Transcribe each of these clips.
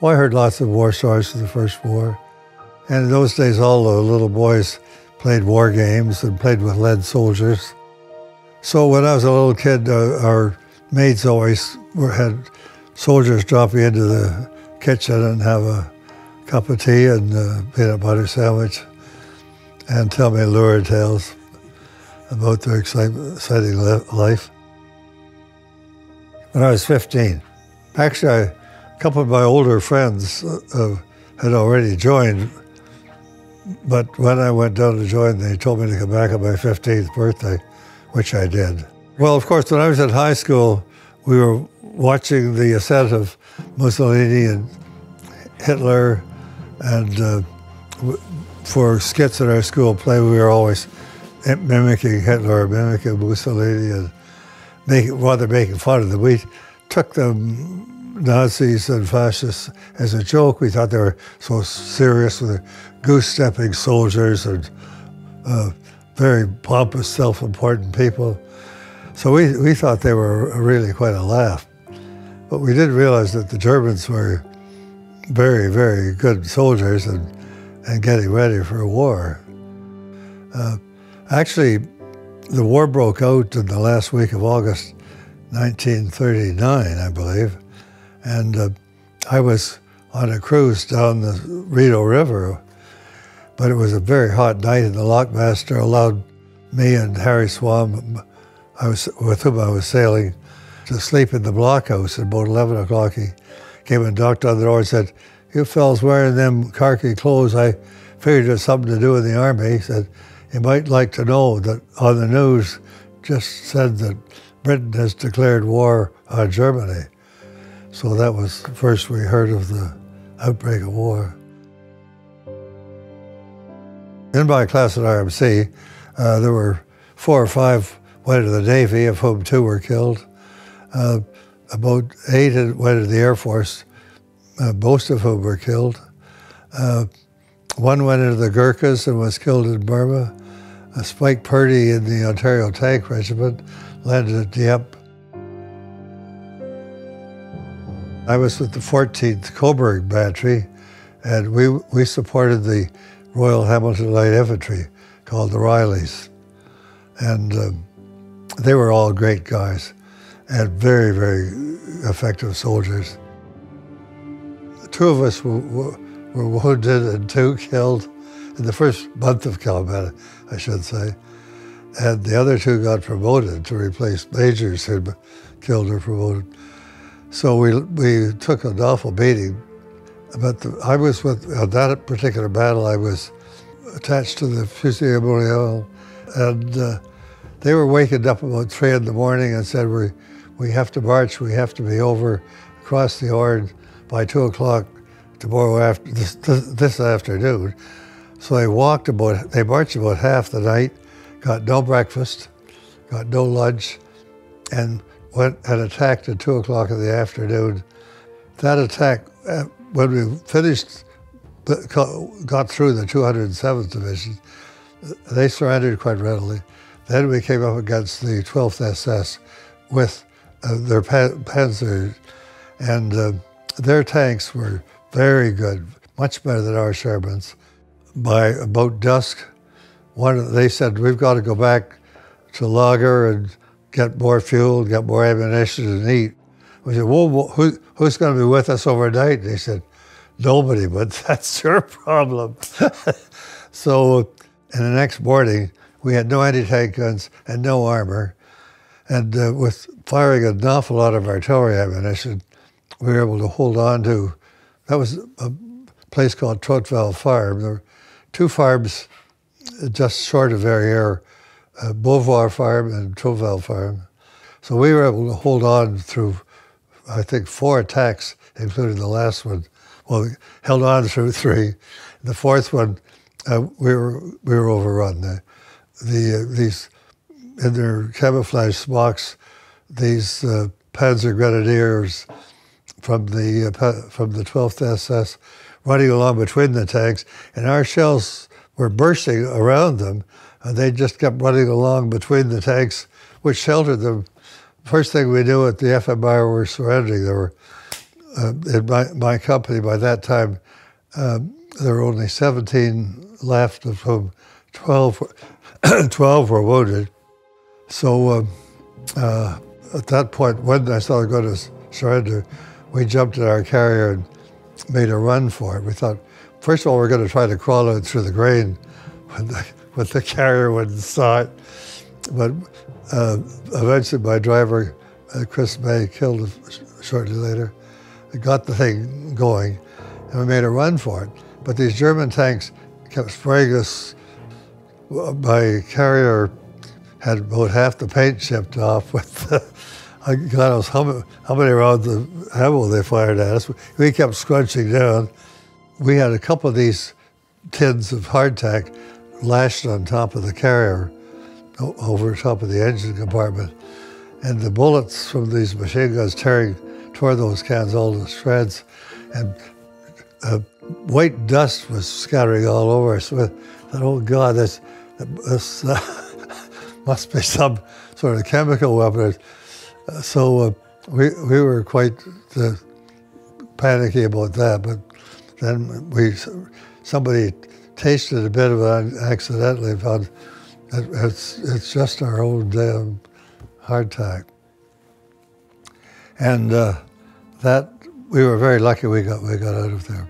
Well, I heard lots of war stories of the First War. And in those days, all the little boys played war games and played with lead soldiers. So when I was a little kid, our maids always had soldiers drop you into the kitchen and have a cup of tea and a peanut butter sandwich and tell me lurid tales about their exciting life. When I was 15, actually, a couple of my older friends had already joined, but when I went down to join, they told me to come back on my 15th birthday, which I did. Well, of course, when I was at high school, we were watching the ascent of Mussolini and Hitler, and for skits at our school play, we were always mimicking Hitler, mimicking Mussolini, and making fun of them. We took the Nazis and fascists as a joke. We thought they were so serious with their goose-stepping soldiers and very pompous, self-important people. So we thought they were really quite a laugh. But we did realize that the Germans were very, very good soldiers and getting ready for war. Actually, the war broke out in the last week of August 1939, I believe. And I was on a cruise down the Rideau River, but it was a very hot night, and the lockmaster allowed me and Harry Swam, with whom I was sailing, to sleep in the blockhouse. At about 11 o'clock, he came and knocked on the door and said, "You fellas wearing them khaki clothes, I figured it was something to do with the army." He said, "You might like to know that on the news just said that Britain has declared war on Germany." So that was the first we heard of the outbreak of war. In my class at RMC, there were 4 or 5 went to the Navy, of whom 2 were killed. About 8 went to the Air Force, most of whom were killed. 1 went into the Gurkhas and was killed in Burma. Spike Purdy in the Ontario Tank Regiment landed at Dieppe. I was with the 14th Coburg Battery, and we supported the Royal Hamilton Light Infantry, called the Rileys. And they were all great guys and very, very effective soldiers. 2 of us were wounded and 2 killed in the first month of combat, I should say. And the other 2 got promoted to replace majors who'd been killed or promoted. So we took an awful beating. But on that particular battle, I was attached to the Fusiliers Mont-Royal, and they were wakened up about 3 in the morning and said, we have to march, we have to be over across the Orne by 2 o'clock tomorrow this afternoon. So they marched about half the night, got no breakfast, got no lunch, and went and attacked at 2 o'clock in the afternoon. That attack, when we finished, got through the 207th Division, they surrendered quite readily. Then we came up against the 12th SS with their Panzers, and their tanks were very good, much better than our Shermans. By about dusk, they said, "We've got to go back to Lager and get more fuel, get more ammunition and eat." We said, "Well, who's going to be with us overnight?" They said, "Nobody, but that's your problem." So, and the next morning, we had no anti-tank guns and no armor. And with firing an awful lot of artillery ammunition, we were able to hold on to, that was a place called Troteval Farm. There were 2 farms just short of Verrier, Beauvoir Farm and Troteval Farm. So we were able to hold on through, I think, 4 attacks, including the last one. Well, we held on through 3. The 4th one, we were overrun. These in their camouflage smocks, these Panzer Grenadiers from the 12th SS, running along between the tanks, and our shells were bursting around them, and they just kept running along between the tanks, which sheltered them. First thing we knew at the FMI, we were surrendering. There were in my company, by that time, there were only 17 left, of whom 12 were wounded. So at that point, when I saw them going to surrender, we jumped in our carrier and made a run for it. We thought, first of all, we're going to try to crawl out through the grain with the carrier wouldn't start. But eventually my driver, Chris May, killed him shortly later. It got the thing going, and we made a run for it. But these German tanks kept spraying us. My carrier had about half the paint chipped off with God knows how many rounds of ammo they fired at us. We kept scrunching down. We had a couple of these tins of hardtack lashed on top of the carrier, over top of the engine compartment, and the bullets from these machine guns tore those cans all to shreds, and white dust was scattering all over us. So I thought, oh God, this must be some sort of chemical weapon. So we were quite panicky about that, but then somebody tasted a bit of it accidentally, found it's just our own damn hardtack. And that, we were very lucky we got out of there.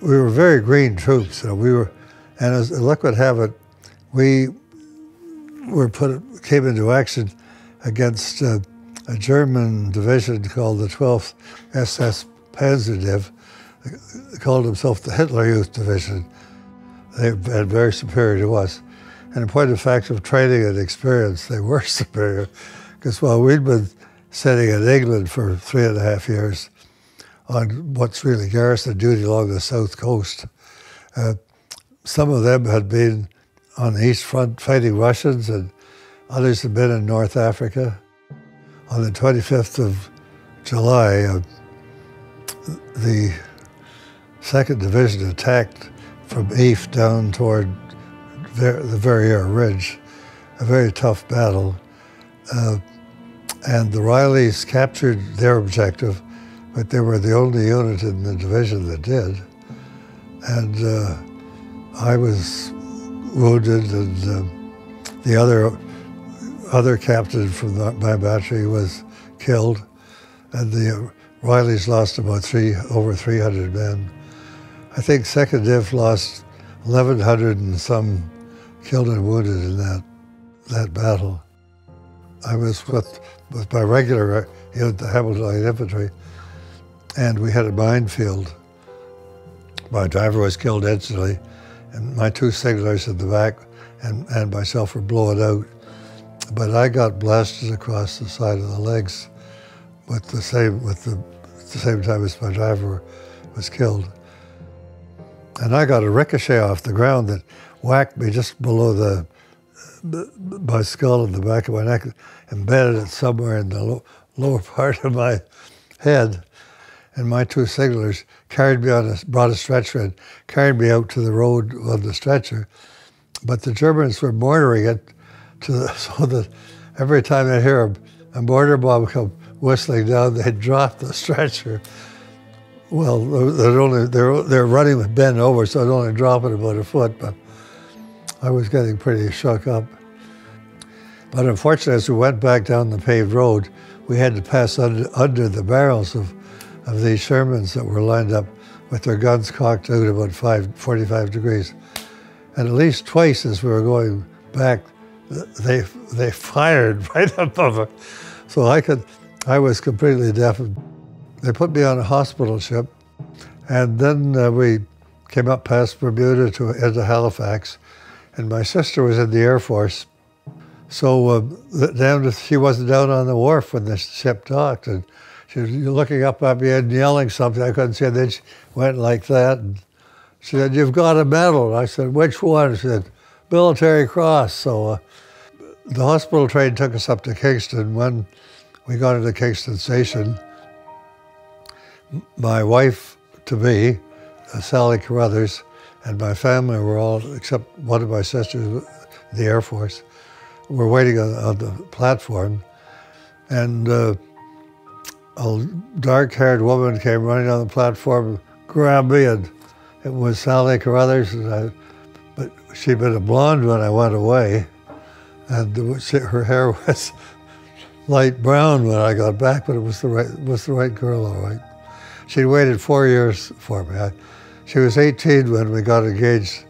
We were very green troops, and as luck would have it, we came into action against a German division called the 12th SS Panzer Division, called himself the Hitler Youth Division. They had been very superior to us. And in point of fact of training and experience, they were superior, because while we'd been sitting in England for 3.5 years on what's really garrison duty along the south coast, some of them had been on the East Front fighting Russians, and others had been in North Africa. On the 25th of July, the Second Division attacked from Ypres down toward the Verriere Ridge, a very tough battle. And the Rileys captured their objective, but they were the only unit in the division that did. And I was wounded, and the other captain from my battery was killed, and the Rileys lost about over 300 men. I think Second Div lost 1,100 and some killed and wounded in that battle. I was with my regular unit, the Hamilton Light Infantry, and we had a minefield. My driver was killed instantly, and my two signalers at the back and myself were blown out. But I got blasted across the side of the legs with the same time as my driver was killed. And I got a ricochet off the ground that whacked me just below my skull and the back of my neck, embedded it somewhere in the lower part of my head. And my two signalers carried me brought a stretcher and carried me out to the road on the stretcher. But the Germans were mortaring it so that every time they hear a mortar bomb come whistling down, they drop the stretcher. Well, they're running with Ben over, so I'd only drop it about a foot, but I was getting pretty shook up. But unfortunately, as we went back down the paved road, we had to pass under the barrels of these Shermans that were lined up with their guns cocked out about 45 degrees. And at least twice as we were going back, they fired right above us. So I was completely deafened. They put me on a hospital ship, and then we came up past Bermuda into Halifax, and my sister was in the Air Force. So she wasn't down on the wharf when the ship docked, and she was looking up at me and yelling something. I couldn't see it. Then she went like that, and she said, "You've got a medal." And I said, "Which one?" She said, "Military Cross." So the hospital train took us up to Kingston. When we got into Kingston Station, my wife-to-be, Sally Carruthers, and my family were all, except one of my sisters in the Air Force, were waiting on the platform. And a dark-haired woman came running on the platform, grabbed me, and it was Sally Carruthers. And but she'd been a blonde when I went away, and her hair was light brown when I got back, but it was the right girl, all right. She'd waited 4 years for me. She was 18 when we got engaged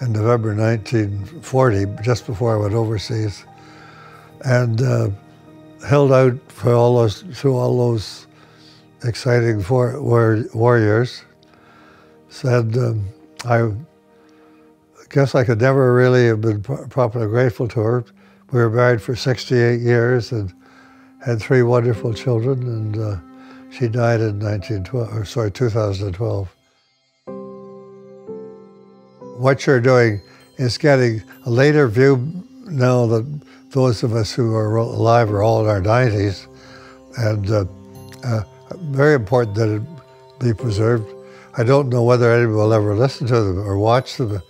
in November 1940, just before I went overseas, and held out for through all those exciting war years. Said, I guess I could never really have been properly grateful to her. We were married for 68 years and had 3 wonderful children, and she died in 2012. What you're doing is getting a later view now that those of us who are alive are all in our 90s, and very important that it be preserved. I don't know whether anyone will ever listen to them or watch them.